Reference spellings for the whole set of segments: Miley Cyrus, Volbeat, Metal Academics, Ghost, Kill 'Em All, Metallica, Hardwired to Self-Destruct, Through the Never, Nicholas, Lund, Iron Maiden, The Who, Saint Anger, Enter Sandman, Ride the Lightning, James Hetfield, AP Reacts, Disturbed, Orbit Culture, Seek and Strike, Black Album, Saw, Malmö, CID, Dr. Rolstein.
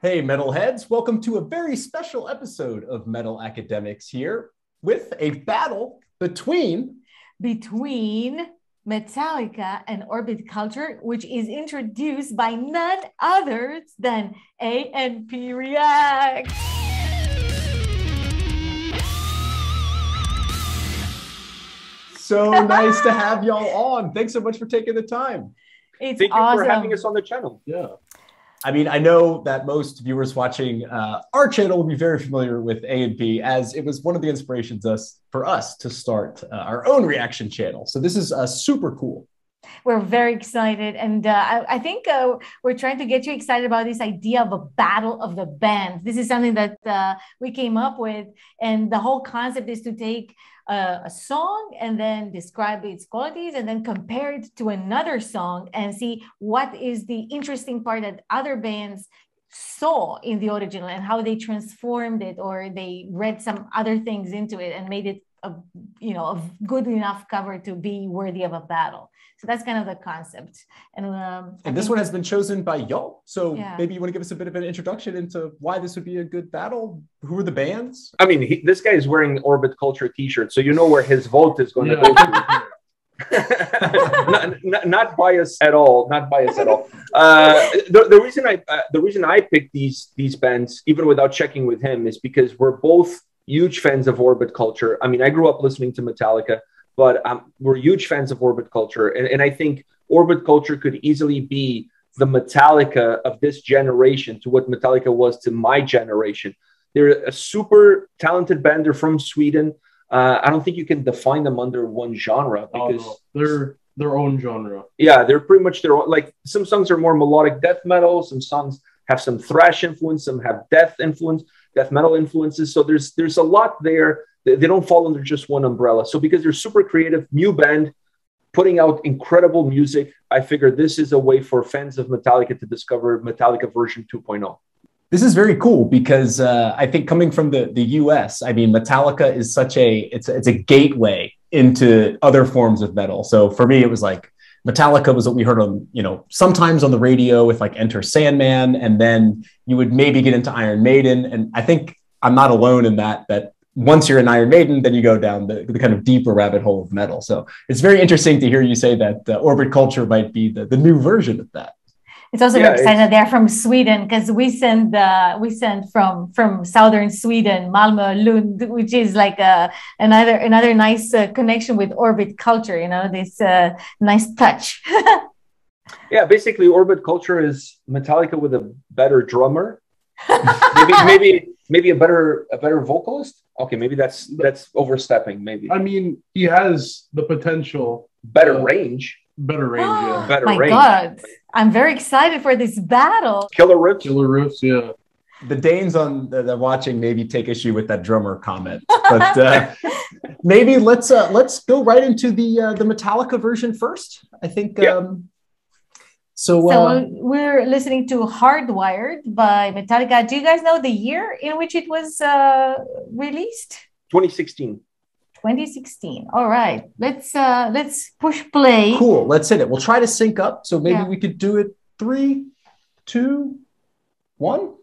Hey, metalheads, welcome to a very special episode of Metal Academics here with a battle between Metallica and Orbit Culture, which is introduced by none other than AP Reacts. So nice to have y'all on. Thanks so much for taking the time. It's Thank you for having us on the channel. Yeah. I mean, I know that most viewers watching our channel will be very familiar with A&P, as it was one of the inspirations for us to start our own reaction channel. So this is super cool. We're very excited. And I think we're trying to get you excited about this idea of a battle of the bands. This is something that we came up with. And the whole concept is to take a song and then describe its qualities and then compare it to another song and see what is the interesting part that other bands saw in the original and how they transformed it, or they read some other things into it and made it a good enough cover to be worthy of a battle. So that's kind of the concept. And this one has been chosen by y'all. So yeah, maybe you want to give us a bit of an introduction into why this would be a good battle. Who are the bands? I mean, this guy is wearing Orbit Culture t-shirt, so you know where his vote is going to go to. not biased at all. Not biased at all. The reason I picked these bands, even without checking with him, is because we're both huge fans of Orbit Culture. I mean, I grew up listening to Metallica, but we're huge fans of Orbit Culture. And I think Orbit Culture could easily be the Metallica of this generation to what Metallica was to my generation. They're a super talented band. They're from Sweden. I don't think you can define them under one genre, because they're their own genre. Yeah, they're pretty much their own. Like, some songs are more melodic death metal. Some songs have some thrash influence. Some have death metal influences. So there's a lot there. They don't fall under just one umbrella. So because they're super creative, new band, putting out incredible music, I figured this is a way for fans of Metallica to discover Metallica version 2.0. This is very cool because I think, coming from the US, I mean, Metallica is such it's a gateway into other forms of metal. So for me, it was like Metallica was what we heard on, sometimes on the radio with like Enter Sandman, and then you would maybe get into Iron Maiden. And I think I'm not alone in that once you're in Iron Maiden, then you go down the kind of deeper rabbit hole of metal. So it's very interesting to hear you say that Orbit Culture might be the new version of that. It's also very exciting that they're from Sweden, because we send from southern Sweden, Malmö, Lund, which is like another nice connection with Orbit Culture. This nice touch. Yeah, basically, Orbit Culture is Metallica with a better drummer, maybe a better vocalist. Okay, maybe that's overstepping. Maybe, I mean, he has the potential. Better range. Yeah. My God, I'm very excited for this battle. Killer riffs, yeah. The Danes on the watching maybe take issue with that drummer comment, but maybe let's go right into the Metallica version first. I think. Yeah. So we're listening to "Hardwired" by Metallica. Do you guys know the year in which it was released? 2016. 2016. All right, let's push play. Cool, let's hit it. We'll try to sync up, so maybe we could do it. 3, 2, 1.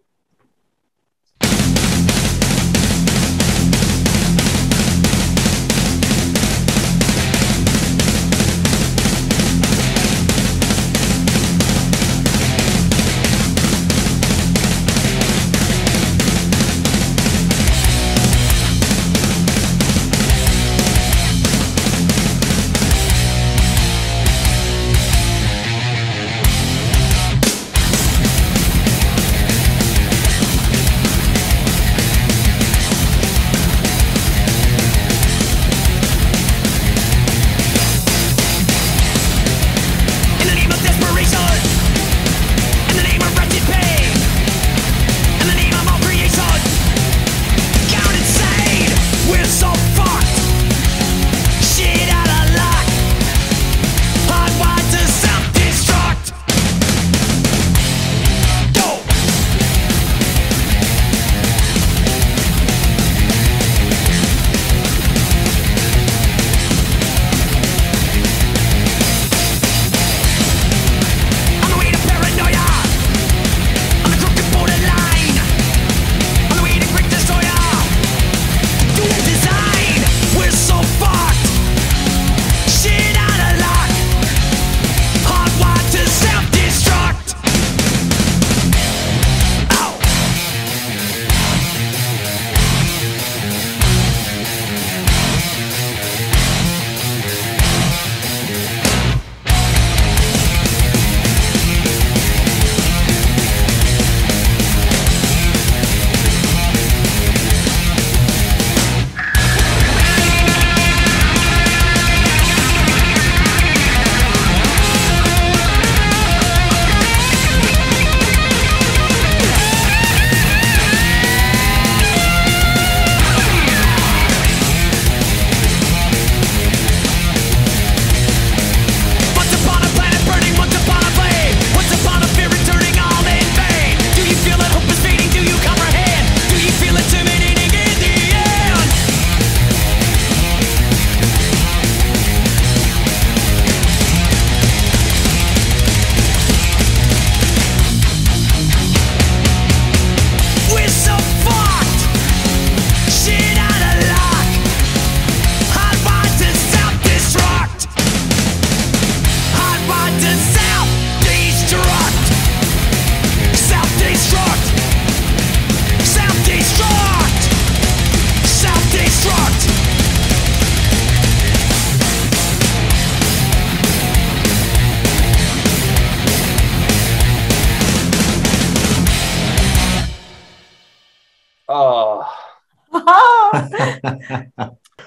Oh.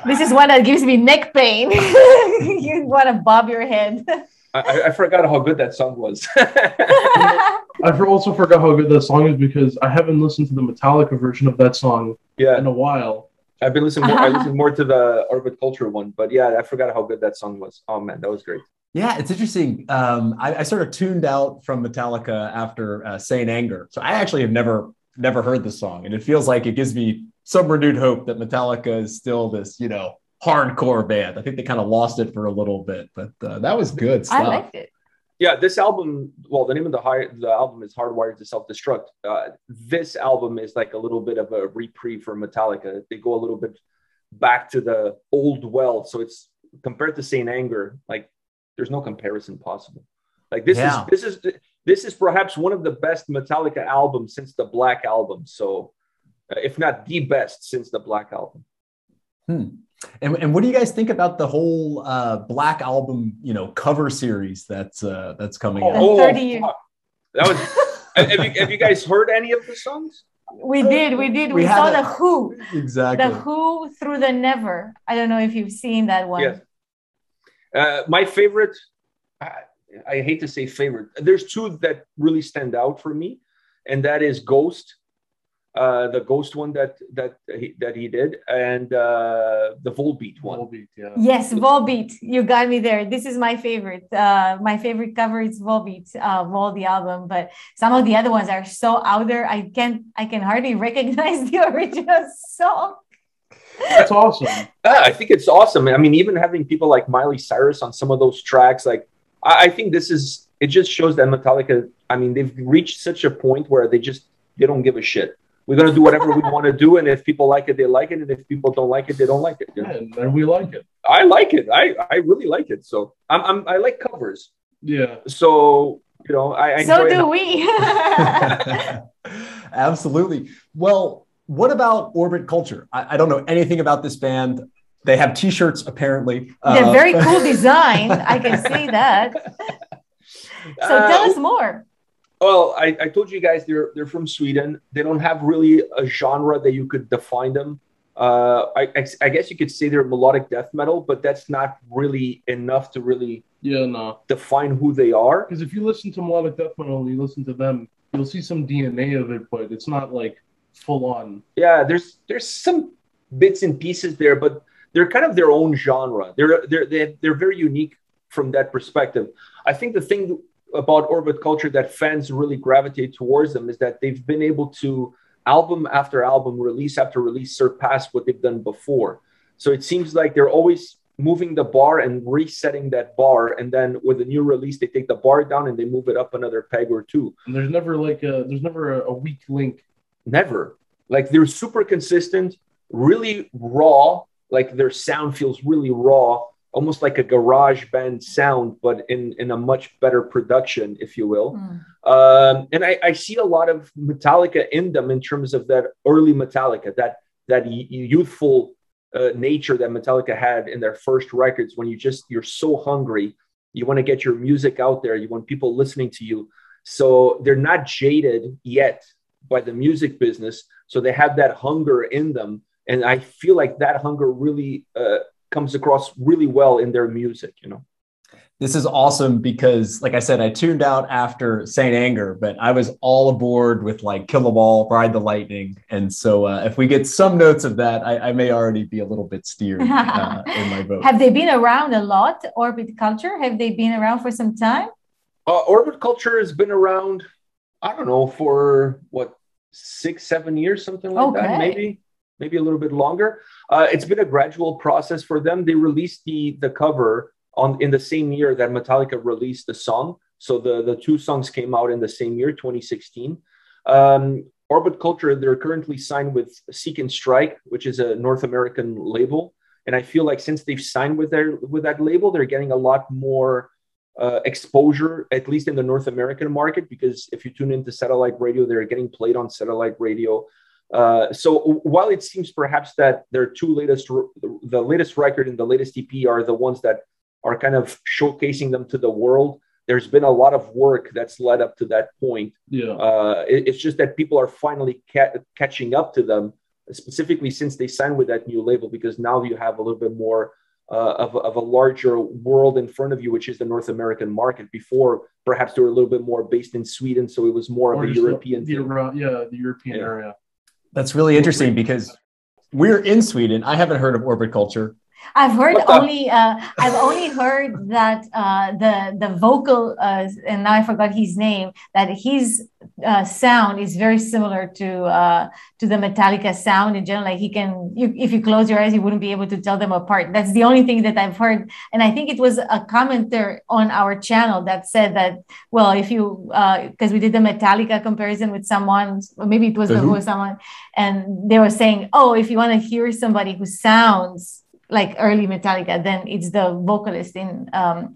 This is one that gives me neck pain. You want to bob your head. I forgot how good that song was. I also forgot how good that song is because I haven't listened to the Metallica version of that song in a while. I've been listening more. I listened more to the Orbit Culture one, but yeah, I forgot how good that song was. Oh man, that was great. Yeah, it's interesting. I sort of tuned out from Metallica after Saint Anger, so I actually have never heard the song, and it feels like it gives me some renewed hope that Metallica is still this, you know, hardcore band. I think they kind of lost it for a little bit, but that was good stuff. I liked it. Yeah, this album, well, the name of the album is Hardwired to Self-Destruct. This album is like a little bit of a reprieve for Metallica. They go a little bit back to the old well. So it's compared to Saint Anger, like there's no comparison possible. Like this is perhaps one of the best Metallica albums since the Black Album. So if not the best since the Black Album. And what do you guys think about the whole Black Album, you know, cover series that's coming out? That was. have you guys heard any of the songs? We did. We saw The Who. Exactly. The Who, Through the Never. I don't know if you've seen that one. Yes. My favorite. I hate to say favorite. There's two that really stand out for me, and that is Ghost. The Ghost one that he did, and the Volbeat one. Volbeat, yeah. Yes, Volbeat. You got me there. This is my favorite. My favorite cover is Volbeat of all the album, but some of the other ones are so out there. I can hardly recognize the original song. That's awesome. I think it's awesome. I mean, even having people like Miley Cyrus on some of those tracks, like I think this is. It just shows that Metallica. I mean, they've reached such a point where they don't give a shit. We're going to do whatever we want to do. And if people like it, they like it. And if people don't like it, they don't like it. Yeah, and we like it. I like it. I really like it. So I like covers. Yeah. So, you know, I so enjoy do it. We. Absolutely. Well, what about Orbit Culture? I don't know anything about this band. They have T-shirts, apparently. They're very cool design. I can see that. So tell us more. Well, I told you guys they're from Sweden. They don't have really a genre that you could define them. I guess you could say they're melodic death metal, but that's not really enough to really define who they are. Because if you listen to melodic death metal and you listen to them, you'll see some DNA of it, but it's not like full on. Yeah, there's some bits and pieces there, but they're kind of their own genre. They're very unique from that perspective. I think the thing about Orbit Culture that fans really gravitate towards them is that they've been able to album after album, release after release, surpass what they've done before. So it seems like they're always moving the bar and resetting that bar. And then with a new release, they take the bar down and they move it up another peg or two. And there's never like a weak link. Never. Like they're super consistent, really raw. Like their sound feels really raw. Almost like a garage band sound, but in a much better production, if you will. And I see a lot of Metallica in them in terms of that early Metallica, that youthful nature that Metallica had in their first records when you're so hungry. You want to get your music out there. You want people listening to you. So they're not jaded yet by the music business. So they have that hunger in them. And I feel like that hunger really... comes across really well in their music, you know. This is awesome because, like I said, I tuned out after Saint Anger, but I was all aboard with like Kill 'Em All, Ride the Lightning. And so if we get some notes of that, I may already be a little bit steered in my vote. Have they been around a lot, Orbit Culture? Have they been around for some time? Orbit Culture has been around, I don't know, for what, 6-7 years, something like that, maybe a little bit longer. It's been a gradual process for them. They released the cover in the same year that Metallica released the song. So the two songs came out in the same year, 2016. Orbit Culture, they're currently signed with Seek and Strike, which is a North American label. And I feel like since they've signed with that label, they're getting a lot more exposure, at least in the North American market, because if you tune into satellite radio, they're getting played on satellite radio. So while it seems perhaps that their the latest record and the latest EP are the ones that are kind of showcasing them to the world, there's been a lot of work that's led up to that point. It's just that people are finally catching up to them specifically since they signed with that new label, because now you have a little bit more of a larger world in front of you, which is the North American market. Before, perhaps they were a little bit more based in Sweden, so it was more of a European the European area. That's really interesting because we're in Sweden. I haven't heard of Orbit Culture. I've only heard that the vocal, and now I forgot his name, that his sound is very similar to the Metallica sound in general. Like if you close your eyes, you wouldn't be able to tell them apart. That's the only thing that I've heard. And I think it was a commenter on our channel that said that, well, if you, because we did the Metallica comparison with someone, or maybe it was The Who or someone, and they were saying, oh, if you want to hear somebody who sounds like early Metallica, then it's the vocalist in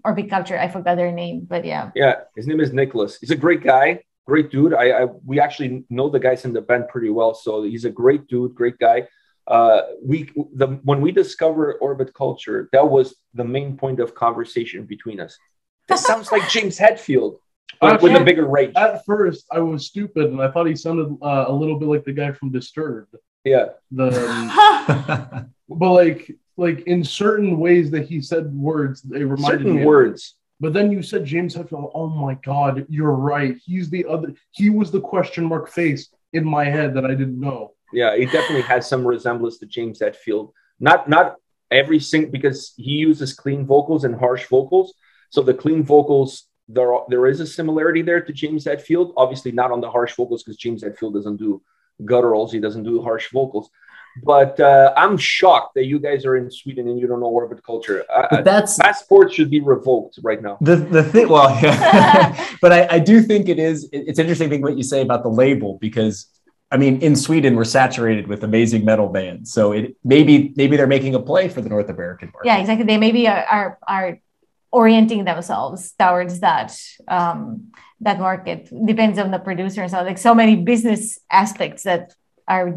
Orbit Culture. I forgot their name, but yeah. Yeah, his name is Nicholas. He's a great guy, great dude. We actually know the guys in the band pretty well, so he's a great dude, great guy. When we discovered Orbit Culture, that was the main point of conversation between us. This sounds like James Hetfield, but with a bigger range. At first, I was stupid, and I thought he sounded a little bit like the guy from Disturbed. Yeah. But like in certain ways that he said words, they reminded me. Certain words. But then you said James Hetfield. Oh my God, you're right. He was the question mark face in my head that I didn't know. Yeah, he definitely has some resemblance to James Hetfield. Not every single, because he uses clean vocals and harsh vocals. So the clean vocals, there is a similarity there to James Hetfield. Obviously not on the harsh vocals, because James Hetfield doesn't do gutturals. He doesn't do harsh vocals. But I'm shocked that you guys are in Sweden and you don't know Orbit Culture. Passport should be revoked right now. The thing, well, yeah. But I do think it's interesting thing what you say about the label, because I mean, in Sweden, we're saturated with amazing metal bands. So maybe they're making a play for the North American market. Yeah, exactly. They maybe are orienting themselves towards that that market. Depends on the producer and so, like, so many business aspects that are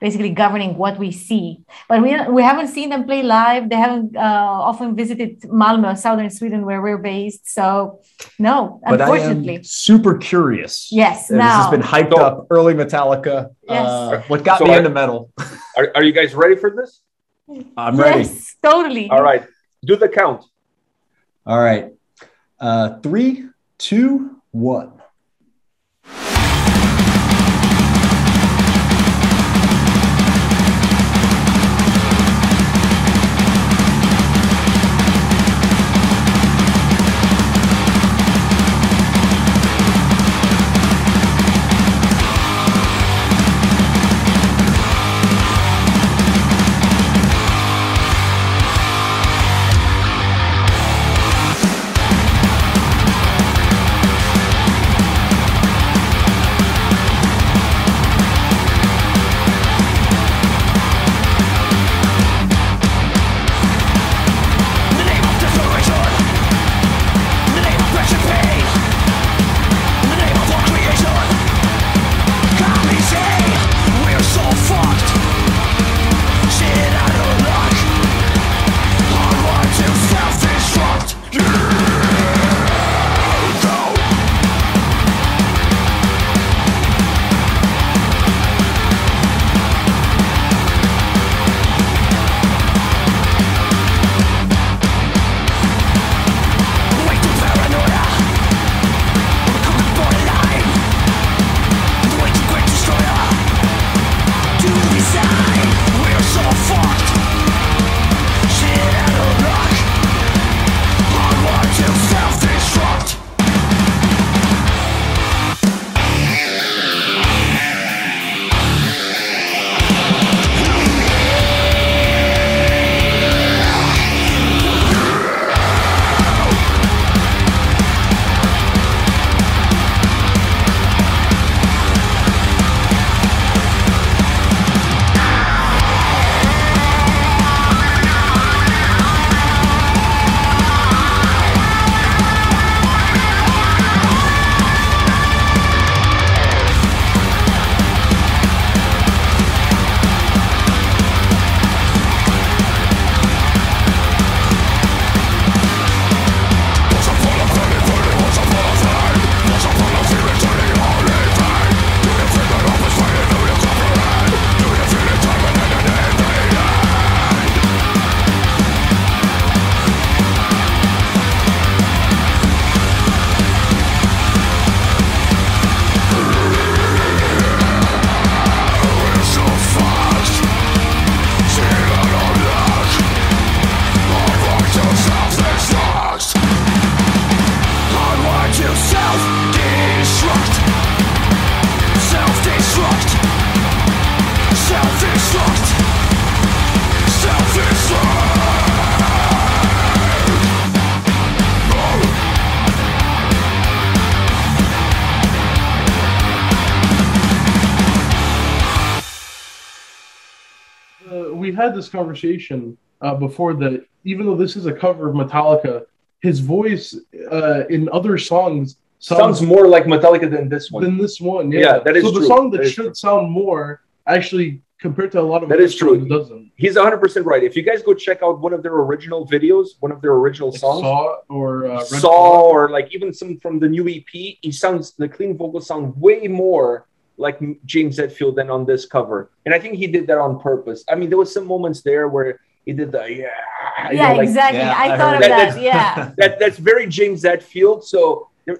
basically governing what we see, but we haven't seen them play live. They haven't often visited Malmö, southern Sweden, where we're based. So no, but unfortunately. I am super curious. Yes, and now this has been hyped up. Early Metallica. Yes. What got me into metal? Are you guys ready for this? I'm ready. Yes, totally. All right, do the count. All right, 3, 2, 1. we had this conversation before that even though this is a cover of Metallica, his voice in other songs sounds more like Metallica than this one. Yeah, that is true. So the song that should sound more actually compared to a lot of that is true. Doesn't. He's 100% right. If you guys go check out one of their original videos, one of their original songs, Saw or like even some from the new EP, he sounds the clean vocals sound way more like James Hetfield than on this cover, and I think he did that on purpose. I mean, there was some moments there where he did the exactly. Yeah, I thought of that. Yeah, that's very James Hetfield. So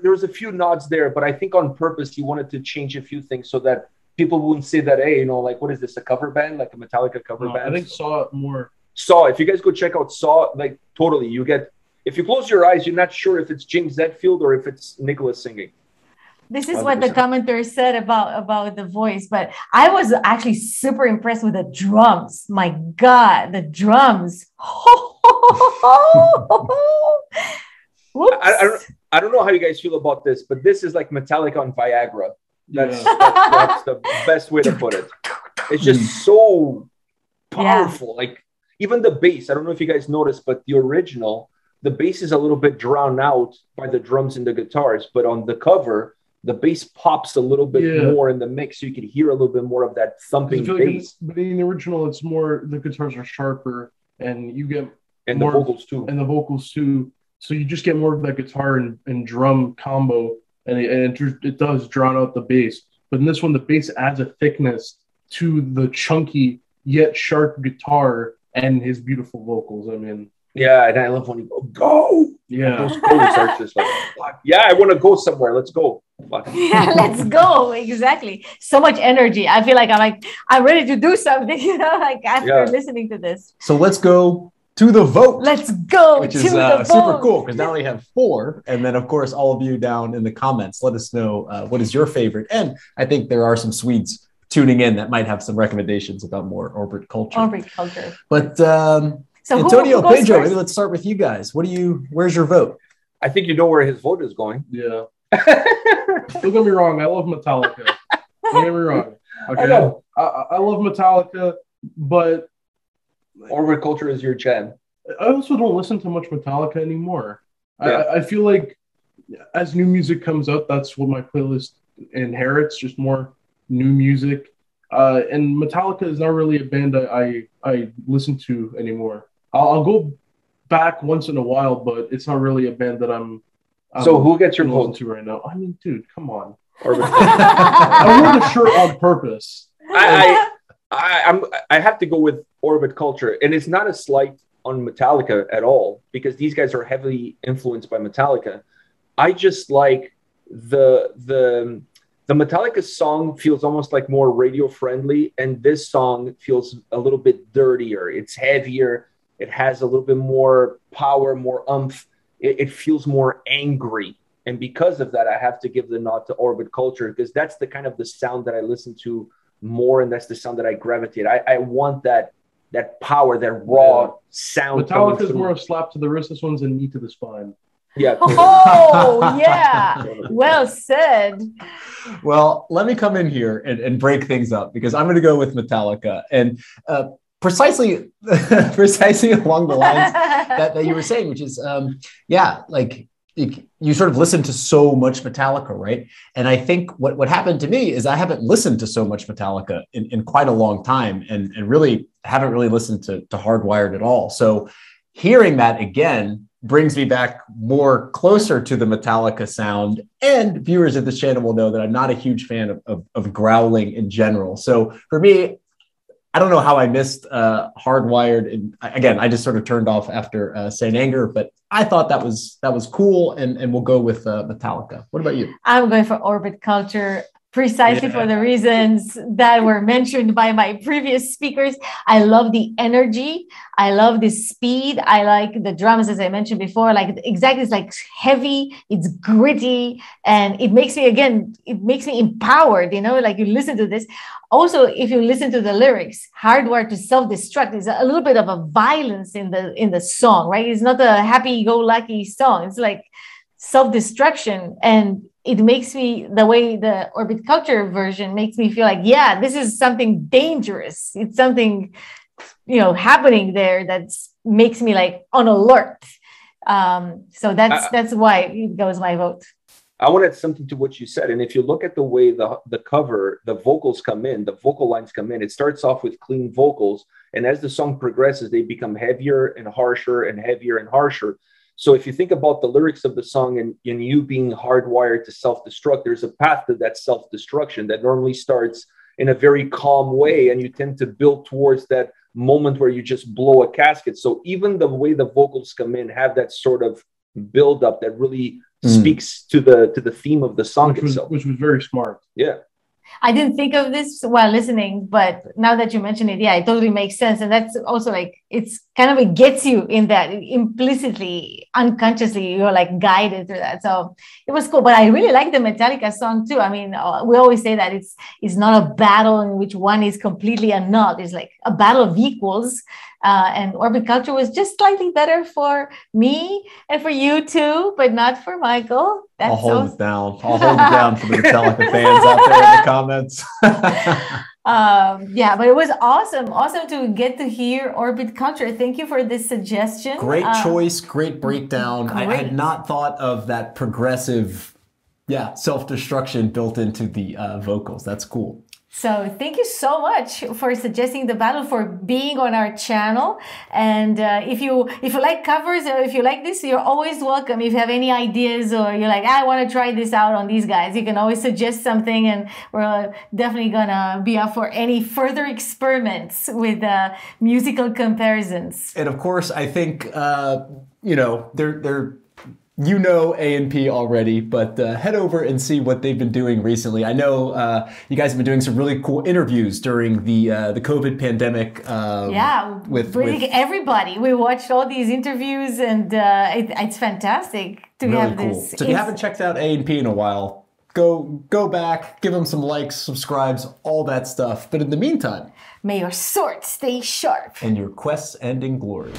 there was a few nods there, but I think on purpose he wanted to change a few things so that people wouldn't say that, hey, you know, like, what is this, a cover band? Like a Metallica cover band? I think Saw more. Saw, if you guys go check out Saw, like, totally, you get, if you close your eyes, you're not sure if it's James Hetfield or if it's Nicholas singing. This is 100%. What the commenter said about the voice, but I was actually super impressed with the drums. My God, the drums. I don't know how you guys feel about this, but this is like Metallica on Viagra. That's the best way to put it. It's just so powerful. Yeah. Like even the bass, I don't know if you guys noticed, but the original, the bass is a little bit drowned out by the drums and the guitars. But on the cover, the bass pops a little bit more in the mix. So you can hear a little bit more of that thumping bass. But in the original, it's more, the guitars are sharper and you get more, the vocals too. And the vocals too. So you just get more of that guitar and drum combo. And it does drown out the bass. But in this one, the bass adds a thickness to the chunky yet sharp guitar and his beautiful vocals. I mean, yeah, and I love when you go. Yeah, those goals are just like, yeah, I want to go somewhere. Let's go. Yeah, let's go. Exactly. So much energy. I feel like I'm ready to do something. You know, like after listening to this. So let's go. To the vote. Let's go. Which is super cool because now we have 4. And then, of course, all of you down in the comments, let us know what is your favorite. And I think there are some Swedes tuning in that might have some recommendations about more Orbit culture. Orbit culture. But so Antonio, who Pedro, maybe let's start with you guys. What do you, where's your vote? I think you know where his vote is going. Yeah. Don't get me wrong. I love Metallica. Don't get me wrong. Okay. I love Metallica, but. Orbit culture is your jam. I also don't listen to much Metallica anymore. Yeah. I feel like as new music comes out, that's what my playlist inherits, just more new music. And Metallica is not really a band I listen to anymore. I'll go back once in a while, but it's not really a band that I'm so who gets your vote to right now? I mean, dude, come on. I wore the shirt on purpose. I have to go with Orbit culture, and it's not a slight on Metallica at all because these guys are heavily influenced by Metallica. I just like the Metallica song feels almost like more radio friendly, and this song feels a little bit dirtier. It's heavier. It has a little bit more power, more oomph. It feels more angry, and because of that, I have to give the nod to Orbit culture because that's the kind of the sound that I listen to more, and that's the sound that I gravitate. I want that power, that raw sound. Metallica is more a slap to the wrist. This one's a knee to the spine. Yeah. Totally. Oh, yeah. Well said. Well, let me come in here and break things up because I'm going to go with Metallica and precisely along the lines that you were saying, which is like. You sort of listen to so much Metallica, right? And I think what happened to me is I haven't listened to so much Metallica in quite a long time and really haven't really listened to Hardwired at all. So hearing that again brings me back more closer to the Metallica sound. And viewers of this channel will know that I'm not a huge fan of growling in general. So for me, I don't know how I missed Hardwired. And again, I just sort of turned off after Saint Anger, but I thought that was cool. And we'll go with Metallica. What about you? I'm going for Orbit culture precisely for the reasons that were mentioned by my previous speakers. I love the energy. I love the speed. I like the drums, as I mentioned before, like exactly, it's like heavy, it's gritty, and it makes me empowered, you know, like you listen to this. Also, if you listen to the lyrics, Hardwired to Self-Destruct is a little bit of a violence in the song, right? It's not a happy-go-lucky song. It's like self-destruction. And it makes me, the way the Orbit culture version makes me feel like, yeah, this is something dangerous. It's something you know, happening there that makes me like on alert. So that's why it goes my vote. I want to add something to what you said. And if you look at the way the cover, the vocals come in, the vocal lines come in, it starts off with clean vocals. And as the song progresses, they become heavier and harsher and heavier and harsher. So if you think about the lyrics of the song and you being hardwired to self-destruct, there's a path to that self-destruction that normally starts in a very calm way. And you tend to build towards that moment where you just blow a casket. So even the way the vocals come in have that sort of build-up that really speaks to the theme of the song itself. Which was very smart. Yeah. I didn't think of this while listening, but now that you mention it, yeah, it totally makes sense. And that's also like, it's kind of, it gets you in that implicitly, unconsciously, you're like guided through that. So it was cool. But I really like the Metallica song too. I mean, we always say that it's not a battle in which one is completely annulled. It's like a battle of equals. And Orbit Culture was just slightly better for me and for you too, but not for Michael. That's I'll hold it down for the Metallica fans out there in the comments. Yeah, but it was awesome to get to hear Orbit Culture. Thank you for this suggestion. Great choice, great breakdown. Great. I had not thought of that progressive, self-destruction built into the vocals. That's cool. So thank you so much for suggesting the battle, for being on our channel. And if you like covers or if you like this, you're always welcome. If you have any ideas or you're like, I want to try this out on these guys, you can always suggest something. And we're definitely going to be up for any further experiments with musical comparisons. And of course, I think, they're you know A&P already, but head over and see what they've been doing recently. I know you guys have been doing some really cool interviews during the COVID pandemic. With everybody. We watched all these interviews, and it's fantastic to really have cool. This. So if you haven't checked out A&P in a while, go back, give them some likes, subscribes, all that stuff. But in the meantime, may your sword stay sharp. And your quests end in glory.